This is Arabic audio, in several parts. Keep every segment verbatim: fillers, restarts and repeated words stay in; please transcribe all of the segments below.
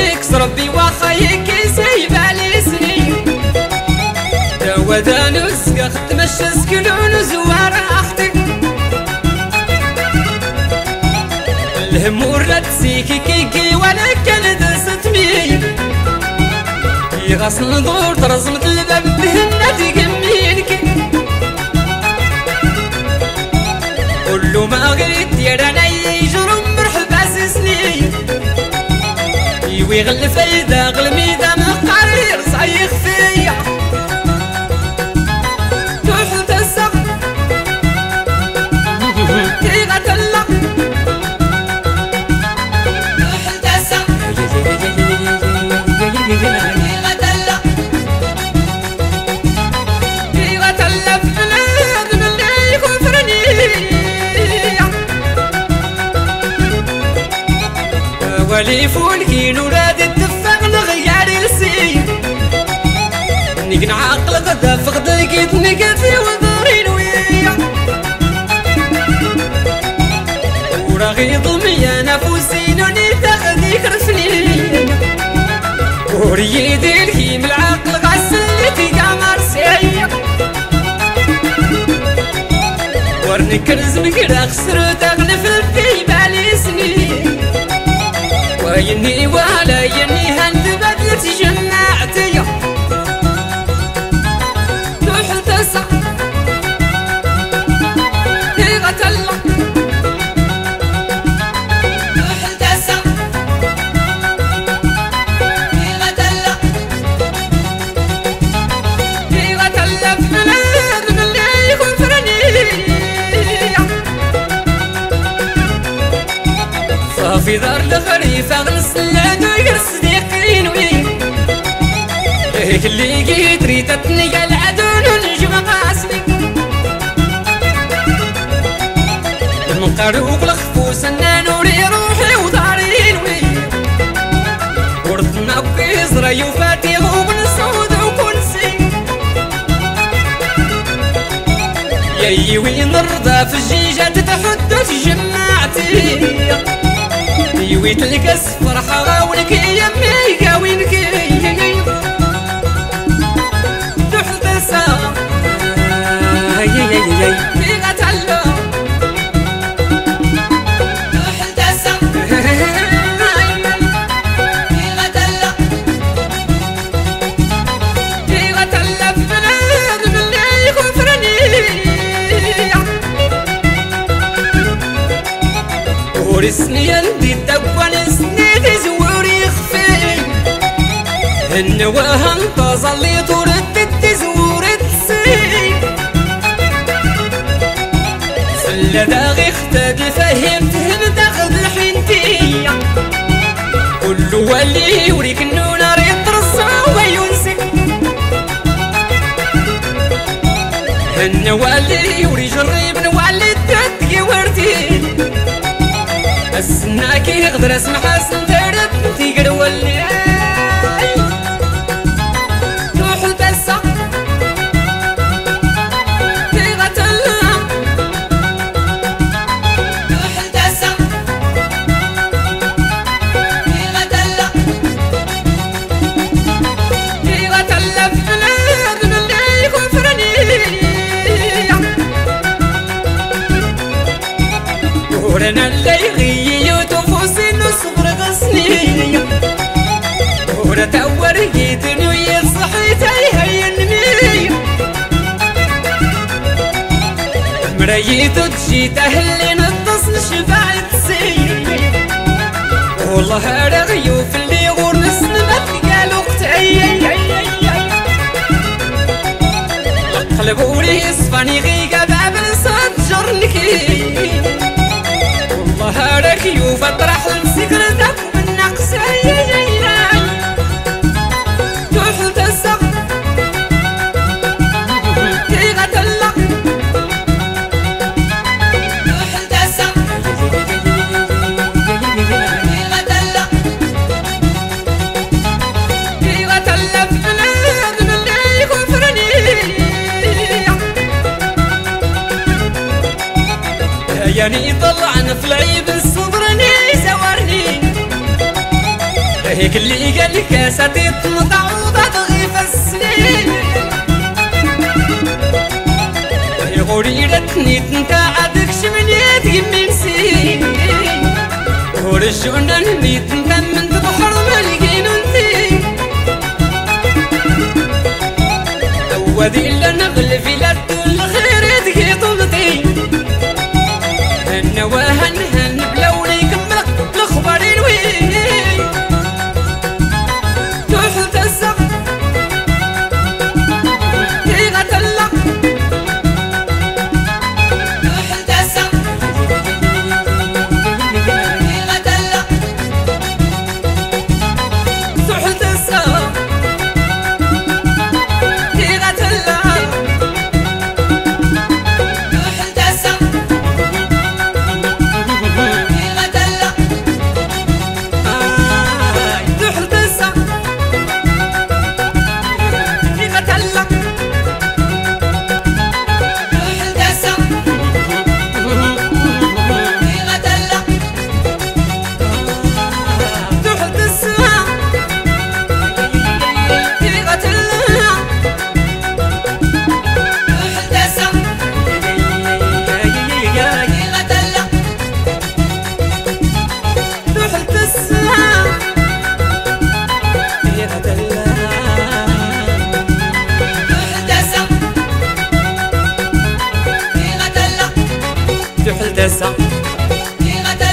يهديك ربي وخيك يسيب علي سنين دوادا نسكا تمشى سكنون وزوار اختك الهمور لا تسيكي كيكي ولا كانت ستمين يغسل دور ترزمت الباب بهنا تقمينكي كلو ما غريت يراني جرم مرحبا سنين ويغلف ايدا غلمي دا مقارير صايخ فيا تحت السقف كي غتلق تحت السقف كي غتلق كي غتلق بلاد ملي كفرنيا ولي فولكي نورا نقنع عقلك دافق دلقيت نقفي وضرين ويا وراغي ضمي نفوسي نوني تاخذيك رفني وريدي الهيم العقل غسلتي قمر سيا ورنك رزمك لا خسرت اغلف في بالي سنين ويني ولا يني هند بدلت جماعتي في دار الخريف اغلص لادوير صديقين وين هيك اللي قيدري تتنقى العدون ونجم قاسمي المقاروق الخفوس انا نوري روحي ودارين وين ورثنا بكيزري وفاتيهم نسود وكنسي ياي وين الرضا في الجيجة تتحدث جماعتي يويت الكاس فرحة غاولك يمي قاوينك تحت الساق في غتعلق تحت الساق في غتعلق في غتعلق بلاد بلي كفرني ورثني يندي النواها انت ظليت وردت زورت سين سلا داغي اختك فهمت تاخذ الحنتية كل واللي يوريك انو ناري ترصا وينسك النوا اللي يوري جري بنوالي تدقي وردي السناك يقدر اسمح حسن تردت انتي قدولي ورنا الليغي يتوفوسي نصبر غسني ورا توري دنيا صحيت هي النمي مرايت تجي تهلي نتصل شبعت سي والله رغيو في اللي غرس نبت قالوا قتعي القلب ولي صفاني غيقا باب نصاد جرنكي هارك يوفى اطرح نسكر ذاك بالنقص تحت السقف كي غتلق تحت السقف كي غتلق كي غتلق بلاد ملي كفرني هياني طلعنا في العيب الصبر ني زورني هيك اللي قالك يا ساتر متعوضة ضعيف السنين غوري رتني تنقعدك شمنيت يمين سين غوري شونان نيت نكمل بحر ملقين انتي وذي اللي نغلف إلى الدول خيرتك يطلطي هنواها نهن بلوني كملك لخبارين وين تحت السقف تيغة اللق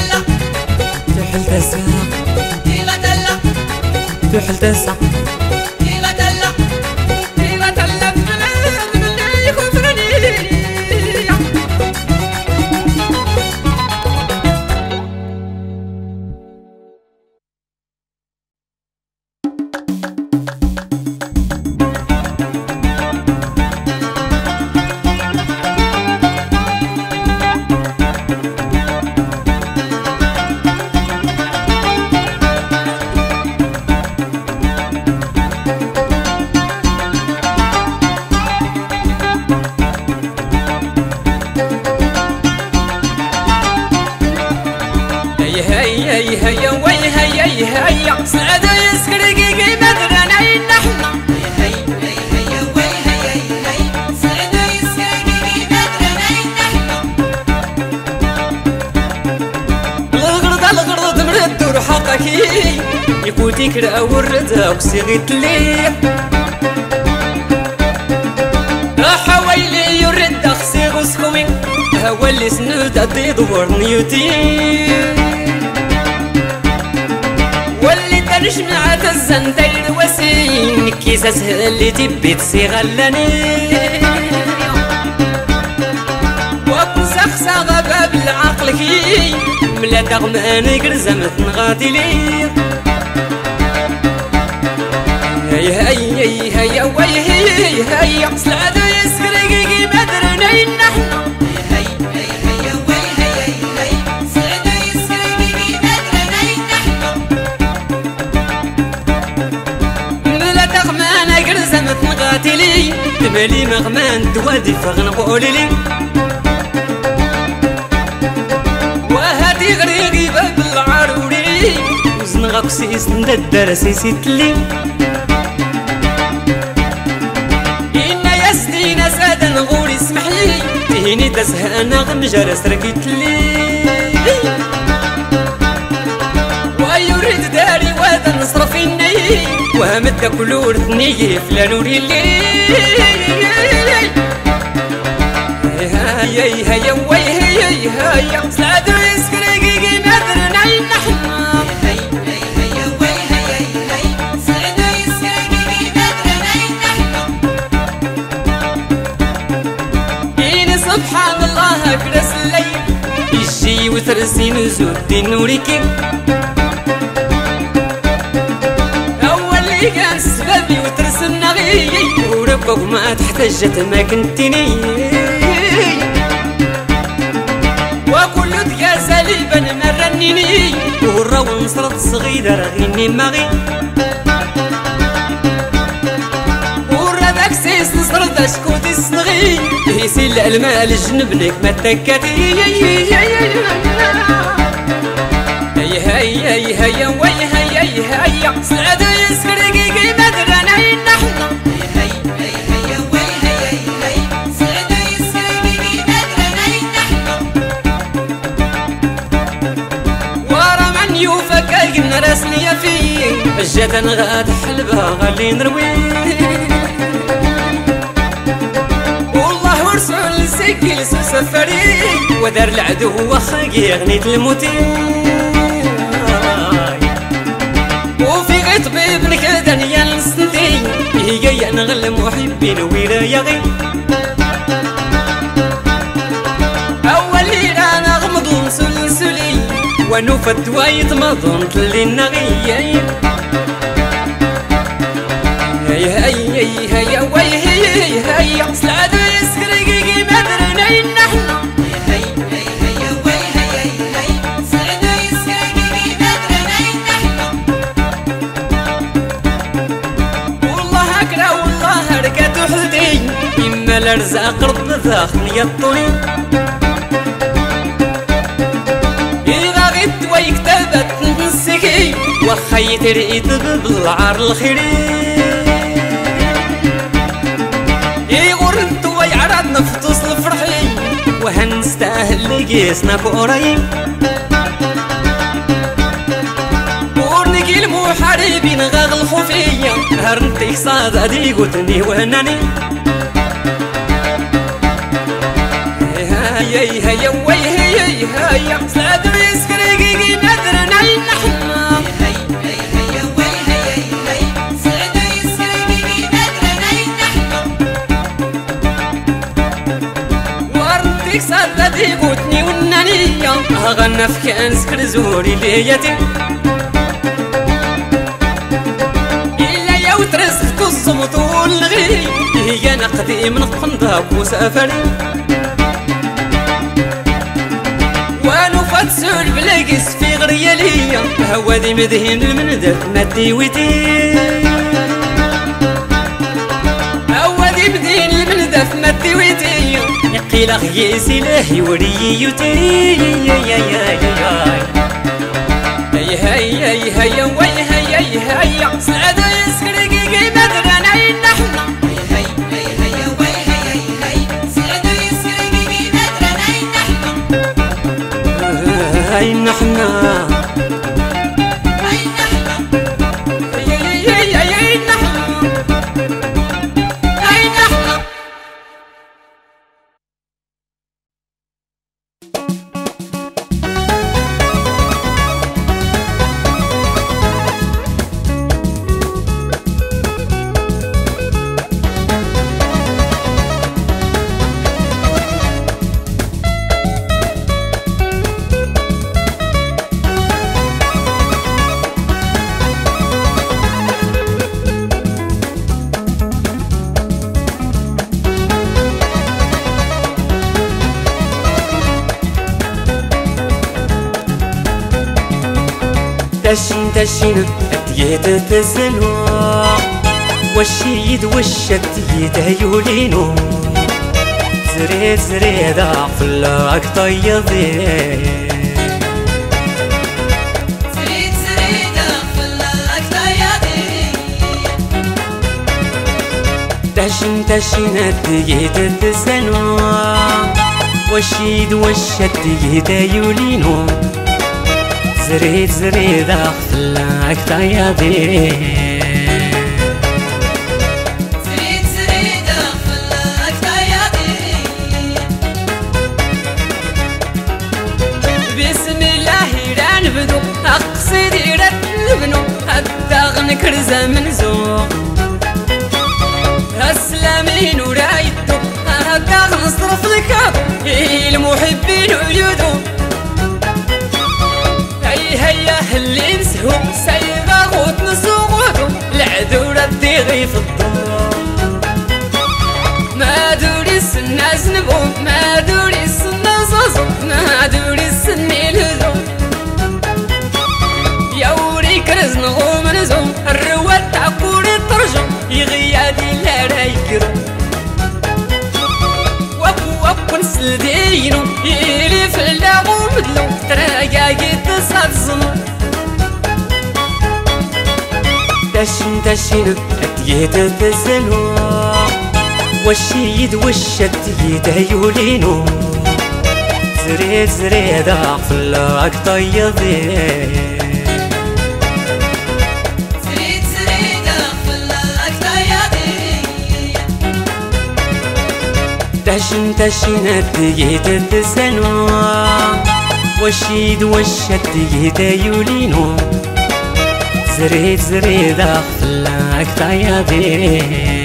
تحت السقف تيغة اللق تحت السقف تيغة اللق تحل تسع تيغة دلة تحل تسع تيغة دلة تحل تسع تيغة دلة تيغة دلة من اللي يكفرني يقوديك الأورد وصيغت ليه حوالي يرد أخصيغ وسخوي هوالي سنود أدي دور نيوتي واللي ترجم عاد الزندل وسين كيسة سهلي تبي تصيغ لاني وكسخساغ باب العقل كي ملا تغماني قرزمت نغادي ليه هي هي هي وي هي هي سلعدو يسكريكي ما درناين نحنا هي هي هي وي هي هي سلعدو يسكريكي ما درناين نحنا بلا تغمان قرزمت نقاتلي تمالي مغمان دوادي فغنقول لي وهادي غريقي باب العروري وزنغك سيس ندد درسي ستلي نقول اسمحلي تهيني تزهقنا غمجرة سرقتلي ويريد داري وهذا نصرفيني وهمتك ولورتني فلان وريلي هيا هيا هيا ويهيا هيا سعدو يسكريكي نادرنا نحنا سبحان الله كرس الليل يجي وترسي نزول دين وريكي أول اللي كان سببي وترسمنا غيي وربك ما تحتجت ما كنتني وكل تقاسى لي بن مرنيني وراو نصرت صغيرة رغيني ماغي سيس نصرد اشكوتي الصغير هيسي الالمال جنبنك ما تكاتي هيا هيا هيا هيا هيا هيا راسني فيه جات نغاد حلبة غالي نرويه والله ورسول السكي سفري ودار العدو وخاقي غنيت الموتين وفي غي طبيب نكدا يا نسندي هي نغل محبي نويرة يا غي أول ليلة نغمض ونسلسلي ونفد وايد ما ظنت اللي نغير هيا هيا هيا ويا هيا هيا سلعد يسكري قيقي ما درناي نحنا هيا هيا ويا هيا هيا سلعد يسكري قيقي ما درناي نحنا والله أكره والله ركات وحدي إما الأرزاق رب ذاخني الطويل ويكتبت نسكي وخيت رئيت بالعار الخيرين يغرنت ويعرض نفطس الفرحي وهنستاهل لقيسنا بقريب ورنقي المحاربين غاغل خفية هرنتي صادقي قلتني وهناني هاي هاي وي هاي هاي سلاد ريسكري قيقي ما درنا نحنا هاي هاي هاي وي هاي هاي سلاد ريسكري قيقي ما درنا نحنا ورنتك صدتي قوتني والنانية غنى في كنسكر زوري ليتي إلا يا وترزقت الصمت والغي هي نقدي من القندق وسافري ونفاتسول بلاقيس في غرية ليا هوادي مدهن المندب مادي ويتين هوادي مدهن المندب مادي ويتين يقيل أخي سلاحي وريي يوتين هيا هيا هيا هيا ويا هيا هيا سعادة يسكري قيقي ما درنا نحنا هاي نحنا هاي نحنا هاي هاي هاي نحنا هاي نحنا تشين تشين أتيت تسلوا والشيد والشتيت هيولينو زريد زريد عفلاك طيبين زريد زريد عفلاك طيبين تشين تشين أتيت تسلوا والشيد والشتيت هيولينو زريد زريد أخلاك طيبين زريد زريد أخلاك طيبين بسم الله ران بدو أقصدي رد نبنو حتى غنكر زمن زوق أسلامين ورايدو حتى غنصرف الكاب المحبين وليدو هيا اللي نسهو سايبه وتنسوغو العدو ردي غي في الضوء ما دوري السنة زنبو ما دوري السنة زازو ما دوري السنة الهدو يوري كرز نغوم نزو الرواد تعقوري الترجو يغيادي لا رايكرو وابو وابو نسل دينو يلي في اللغو مدلو تراجاجي تصاد الزنو تشينو أتيتا تسلو والشيد والشت يتا يولينو زريد زريد عقلاك طيبين تشن تشن أتيت تسلو والشيد والشت يتا يولينو زريد زريد أخلاك طيبين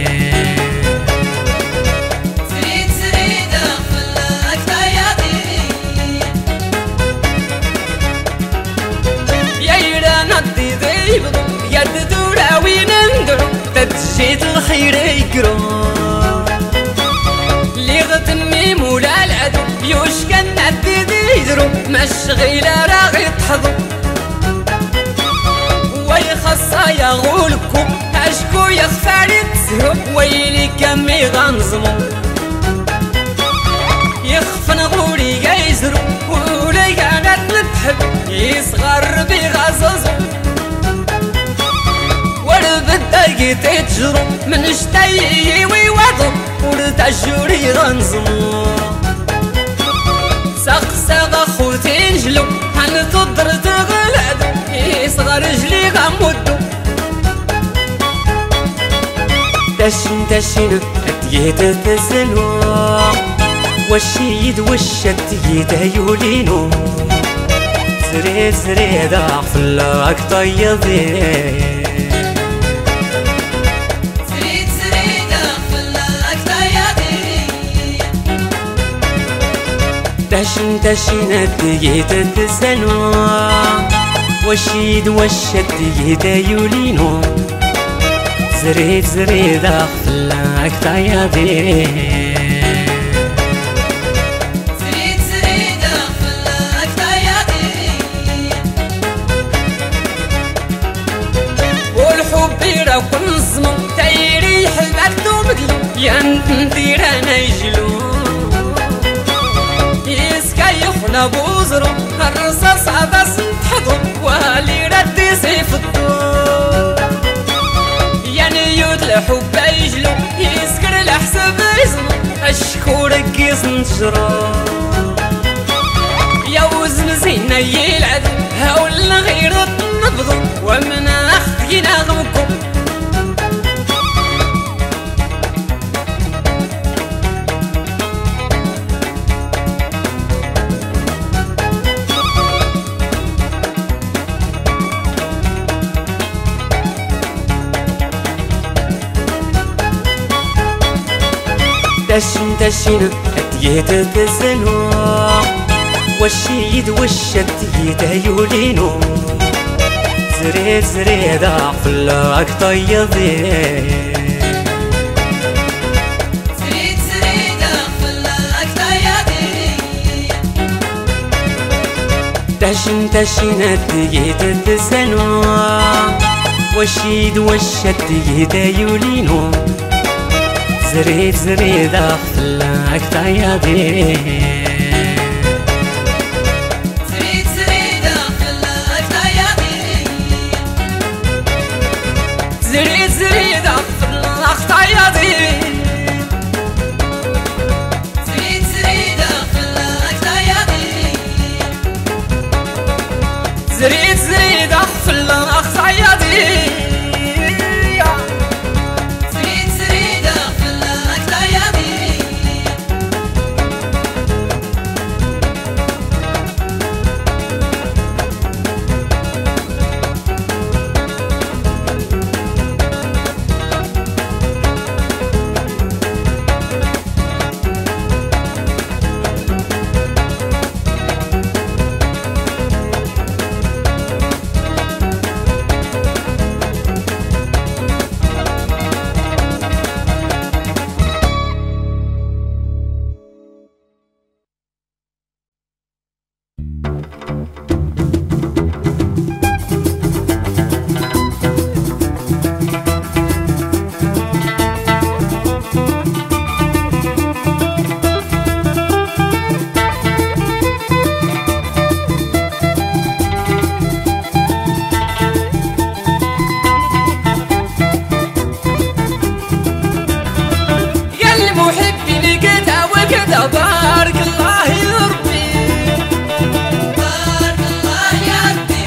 تجيت الخير يقرو لي غتمي مولا العدو يوش كان عدي يدرو ما الشغيلة راغي تحضو وي خاصة يا غولكو اشكو يا خفاري تسهرو ويلي كمي غنزمو يخفن غولي يزرو ولاي كاع نتحب يصغر بي غززو تجرو من شتي ويوضو ورد عجوري غنزمو سقسق اخوتي نجلو هنقدر تغلعدو يصغر رجلي غنمدو تشن تشن اتيت تسلو والشيد والشت يتا يولينو سريد سريد عقلاك طيبين تشن تشن أتيت تسلو والشيد والشت يتا يولينو زريد زريد أخلاك طيبين زريد زريد أخلاك طيبين والحب راكو نزمو تايريح البردو بدلو يا ندير أنا يجلو يخنا بوزرو الرصاص عباس نتحضو والي ردي سيف الدور يا نيود الحب يجلو يسكر الحساب يزمو الشكورك كيس نشرو يا وزن زينا يلعب هاولا غير نبضو ومن اختي نغمكم تشن تشن أتيت تسلو والشيد والشت يتا يولينو زريد زريد عقلاك طيبين زريد زريد عقلاك طيبين تشن تشن أتيت تسلو والشيد والشت يتا يولينو زريد زريد أخلاك طيبين زريد زريد أخلاك طيبين زريد زريد أخلاك طيبين زريد زريد أخلاك طيبين زريد زريد أخلاك طيبين بارك الله يا ربي، بارك الله يا ربي،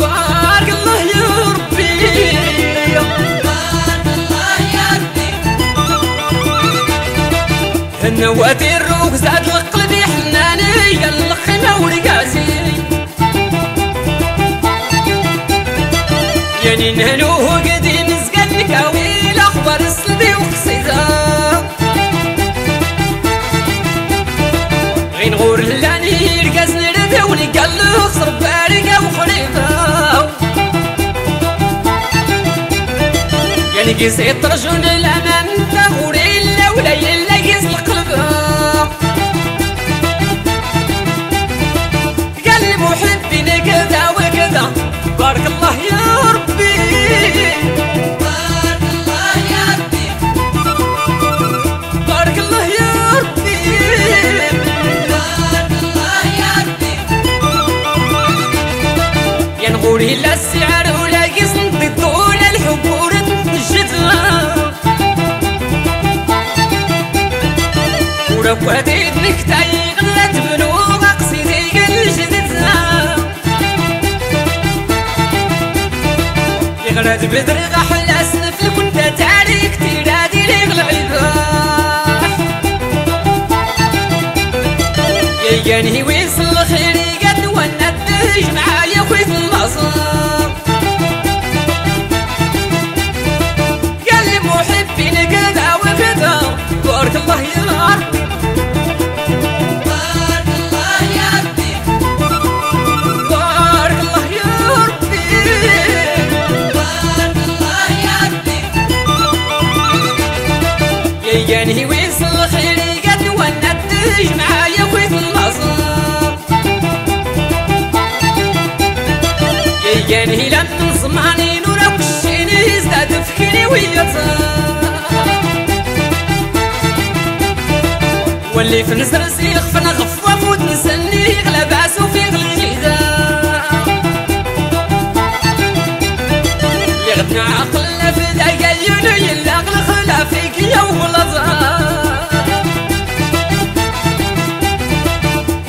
بارك الله يا ربي، بارك الله يا ربي. هالنوادي الروق زاد لقلبي حناني، يا اللخمة ورقاسي يعني نهلوه قديم زقد نكاوي لأخبار صلبي وقصيدة غور لاني رقص نردي ونقل خسر بارقة وخريفة يعني قصيت رجل الأمان فهوري لولا يلا قص القلب قال لي محبيني كذا وكذا. بارك الله يا ربي، قولي لا السعر ولا قسم ضدول الحب ورد الجدها ورفاتي ابنك تاي غلت بنوب اقصدي قل جدتها يغلت بدرغ احلى سنفلك وانت تالي كتير هادي ليغلى عيباح يجاني ويصل خيري قد ونتج معايا ويصل قال لي محبين كذا وكذا. بارك الله يا ربي، بارك الله يا ربي، بارك الله يا ربي، بارك الله يا ربي. يجاني ويصل خيري قد ونتج معايا ويت النصر يعني لم تنصمعني نورك الشيني ازداد تفكيري وياتها واللي في نزر سيخ فنغفوف وتنسني غلا باس وفي غلجيدا اللي غدنا عقلنا في ذاك اليوم يلا غلخلا فيك يا ولدها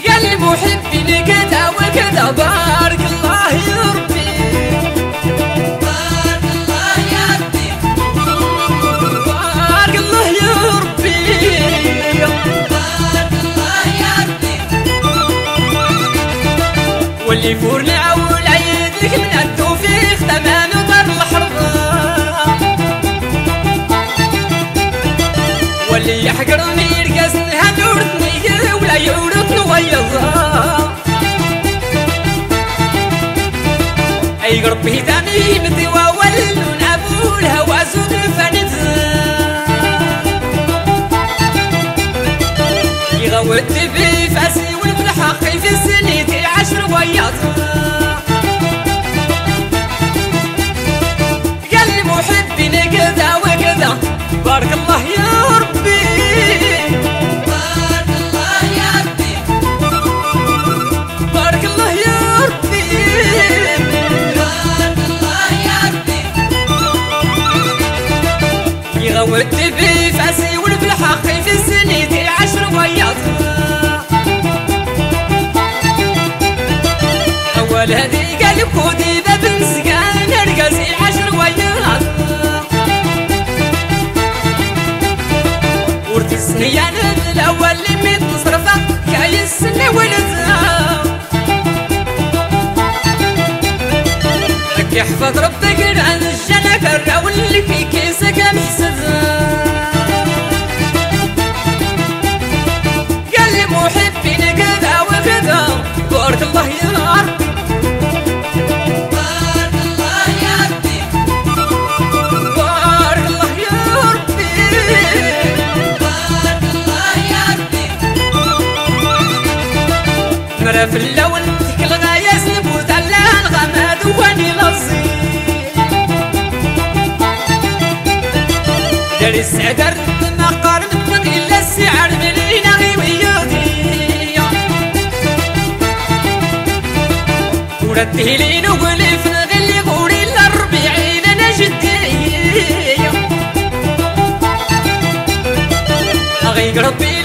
قال لي محبيني كذا وكذا. بارك الله يا ربي، واللي فور نعول عيدك من التوفيق تمام ودار الحربة واللي يحقرني رقصنها دورتني ولا يعورك نويضها اي قربي تامي مدي واول ونابو الهوا زود فاندها يغوت بي فاسي والحقي في السنة قال لي محبيني كذا وكذا. بارك الله يا ربي، بارك الله يا ربي، بارك الله يا ربي، بارك الله يا ربي. يغوت بي فاسي والبلحقي في السنة عشر وياضها والهدي قلب خودي باب مسكان ارقصي عشر وياض ورد السنيان الاول لمي تصرفه كاي السنه ولدها لك يحفظ ربك عن الجنه كالراول اللي في كيسك محسدها قال لي محبين كذا وكذا. بارك الله يا ربي، في اللون تكل غاية سنب وتعلان غماد واني لصي داري السعدر تنقر من قلة السعر ملينا غي وياضي وردي لي نقلي في نغلي غوري للربيعين انا جدي اغيق ربي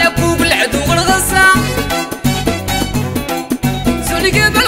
يا بوب العدو والغصة سوني قبل